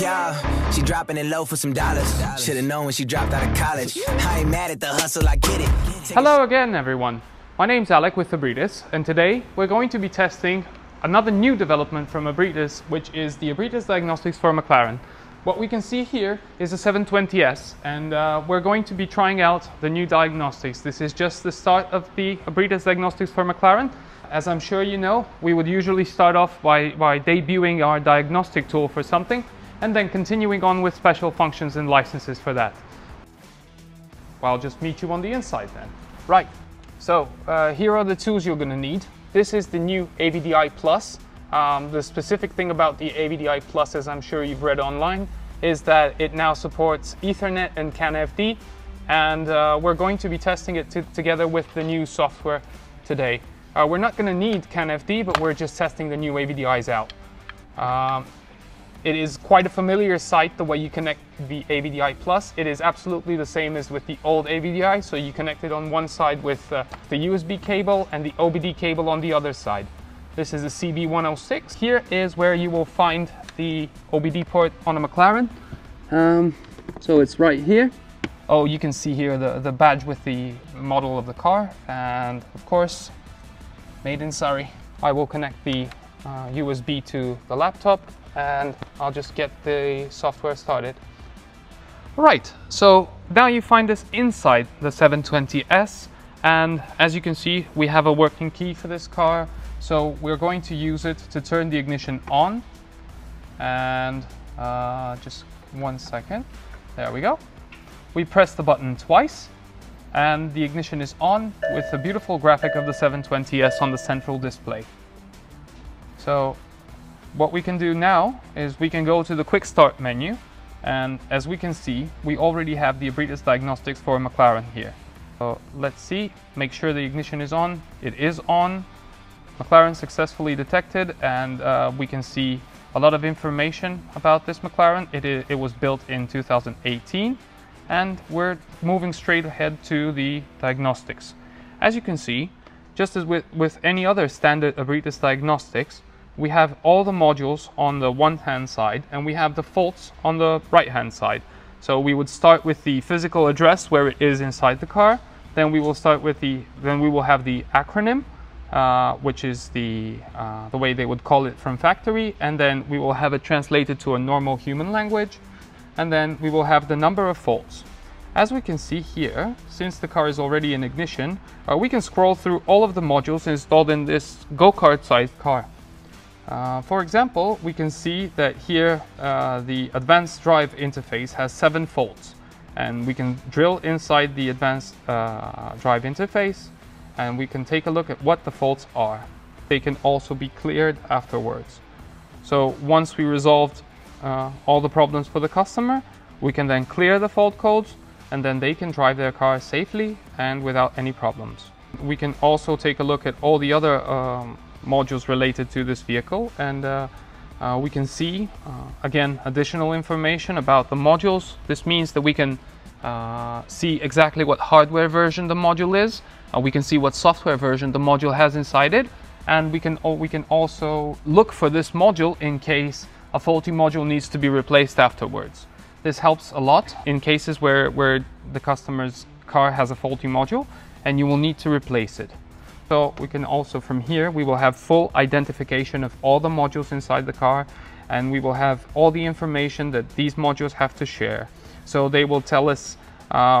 Yeah, she dropping it low for some dollars. Should've known when she dropped out of college. I ain't mad at the hustle, I get it. Hello again, everyone. My name's Alec with Abrites, and today we're going to be testing another new development from Abrites, which is the Abrites diagnostics for McLaren. What we can see here is a 720S, and we're going to be trying out the new diagnostics. This is just the start of the Abrites diagnostics for McLaren. As I'm sure you know, we would usually start off by debuting our diagnostic tool for something and then continuing on with special functions and licenses for that. Well, I'll just meet you on the inside then. Right, so here are the tools you're gonna need. This is the new AVDI Plus. The specific thing about the AVDI Plus, as I'm sure you've read online, is that it now supports Ethernet and CAN-FD, and we're going to be testing it together with the new software today. We're not going to need CAN-FD, but we're just testing the new AVDIs out. It is quite a familiar sight, the way you connect the AVDI Plus. It is absolutely the same as with the old AVDI, so you connect it on one side with the USB cable and the OBD cable on the other side. This is the CB106. Here is where you will find the OBD port on a McLaren. So it's right here. Oh, you can see here the badge with the model of the car, and of course, made in Surrey. I will connect the USB to the laptop, and I'll just get the software started. Right, so now you find us inside the 720S, and as you can see, we have a working key for this car, so we're going to use it to turn the ignition on. And just one second, there we go. We press the button twice, and the ignition is on with a beautiful graphic of the 720S on the central display. So what we can do now is we can go to the quick start menu, and as we can see, we already have the Abrites diagnostics for McLaren here. So let's see, make sure the ignition is on. It is on. McLaren successfully detected, and we can see a lot of information about this McLaren. It was built in 2018. And we're moving straight ahead to the diagnostics. As you can see, just as with any other standard Abrites diagnostics, we have all the modules on the one-hand side, and we have the faults on the right-hand side. So we would start with the physical address where it is inside the car. Then we will start with then we will have the acronym, which is the way they would call it from factory, and then we will have it translated to a normal human language. And then we will have the number of faults. As we can see here, since the car is already in ignition, we can scroll through all of the modules installed in this go-kart sized car. For example, we can see that here the advanced drive interface has 7 faults, and we can drill inside the advanced drive interface, and we can take a look at what the faults are. They can also be cleared afterwards. So once we resolved all the problems for the customer, we can then clear the fault codes, and then they can drive their car safely and without any problems. We can also take a look at all the other modules related to this vehicle, and we can see again additional information about the modules. This means that we can see exactly what hardware version the module is, we can see what software version the module has inside it, and we can also look for this module in case a faulty module needs to be replaced afterwards. This helps a lot in cases where the customer's car has a faulty module and you will need to replace it. So we can also, from here, we will have full identification of all the modules inside the car, and we will have all the information that these modules have to share. So they will tell us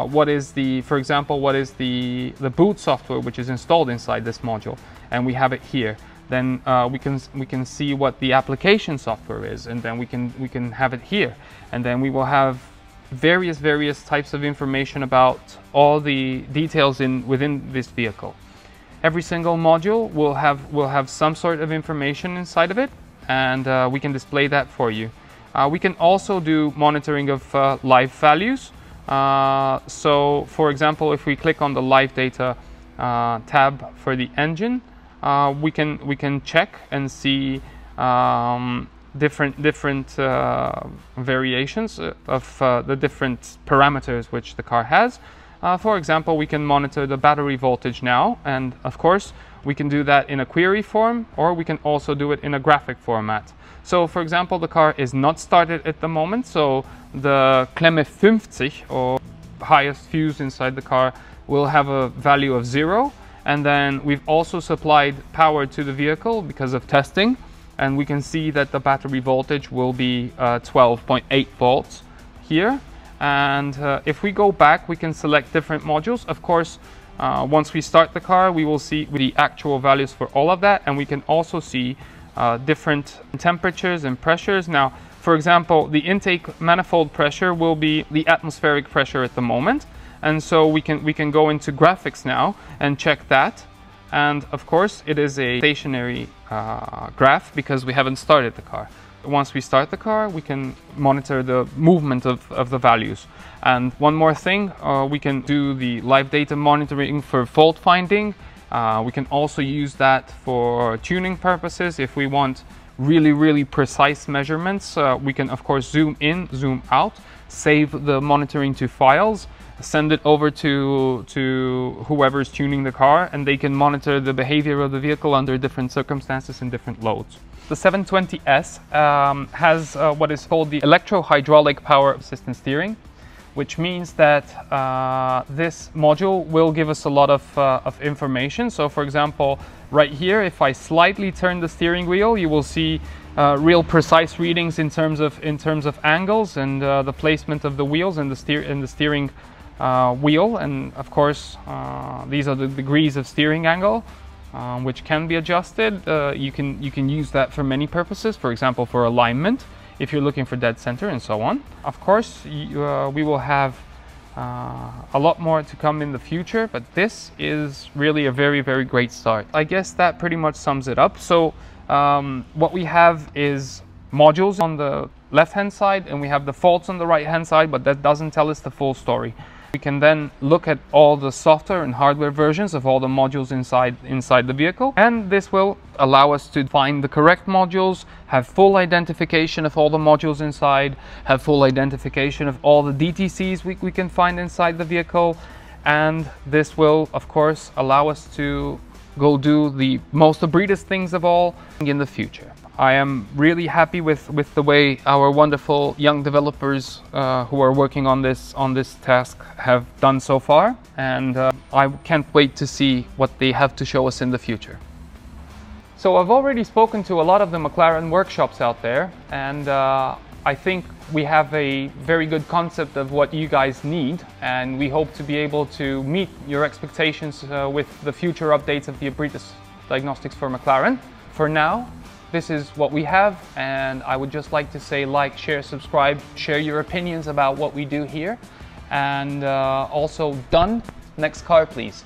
what is the, for example, what is the boot software which is installed inside this module, and we have it here. Then we can see what the application software is, and then we can have it here. And then we will have various types of information about all the details within this vehicle. Every single module will have some sort of information inside of it, and we can display that for you. We can also do monitoring of live values. So for example, if we click on the live data tab for the engine, we can check and see different variations of the different parameters which the car has. For example, we can monitor the battery voltage now, and of course we can do that in a query form, or we can also do it in a graphic format. So for example, the car is not started at the moment, so the Klemme 50 or highest fuse inside the car will have a value of 0, and then we've also supplied power to the vehicle because of testing, and we can see that the battery voltage will be 12.8 volts here. And if we go back, we can select different modules. Of course, once we start the car, we will see the actual values for all of that, and we can also see different temperatures and pressures. Now, for example, the intake manifold pressure will be the atmospheric pressure at the moment, and so we can go into graphics now and check that. And of course, it is a stationary graph because we haven't started the car. Once we start the car, we can monitor the movement of the values. And one more thing, we can do the live data monitoring for fault finding. We can also use that for tuning purposes. If we want really precise measurements, we can of course zoom in, zoom out, save the monitoring to files, send it over to whoever's tuning the car, and they can monitor the behavior of the vehicle under different circumstances and different loads. The 720S has what is called the electro-hydraulic power assistance steering, which means that this module will give us a lot of information. So for example, right here, if I slightly turn the steering wheel, you will see real precise readings in terms of angles and the placement of the wheels and the steering wheel. And of course, these are the degrees of steering angle, which can be adjusted. You can use that for many purposes, for example, for alignment, if you're looking for dead center and so on. Of course, we will have a lot more to come in the future, but this is really a very great start. I guess that pretty much sums it up. So what we have is modules on the left-hand side, and we have the faults on the right-hand side, but that doesn't tell us the full story. We can then look at all the software and hardware versions of all the modules inside the vehicle, and this will allow us to find the correct modules, have full identification of all the modules inside, have full identification of all the DTCs we can find inside the vehicle, and this will of course allow us to go do the most Abrites things of all in the future. I am really happy with the way our wonderful young developers who are working on this task have done so far, and I can't wait to see what they have to show us in the future. So I've already spoken to a lot of the McLaren workshops out there, and I think we have a very good concept of what you guys need, and we hope to be able to meet your expectations with the future updates of the Abrites diagnostics for McLaren. For now, this is what we have, and I would just like to say like, share, subscribe, share your opinions about what we do here, and also done. Next car, please.